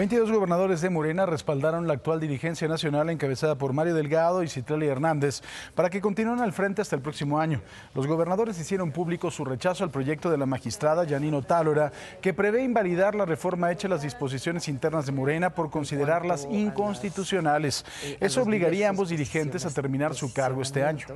22 gobernadores de Morena respaldaron la actual dirigencia nacional encabezada por Mario Delgado y Citlalli Hernández para que continúen al frente hasta el próximo año. Los gobernadores hicieron público su rechazo al proyecto de la magistrada Yanino Tálora, que prevé invalidar la reforma hecha a las disposiciones internas de Morena por considerarlas inconstitucionales. Eso obligaría a ambos dirigentes a terminar su cargo este año.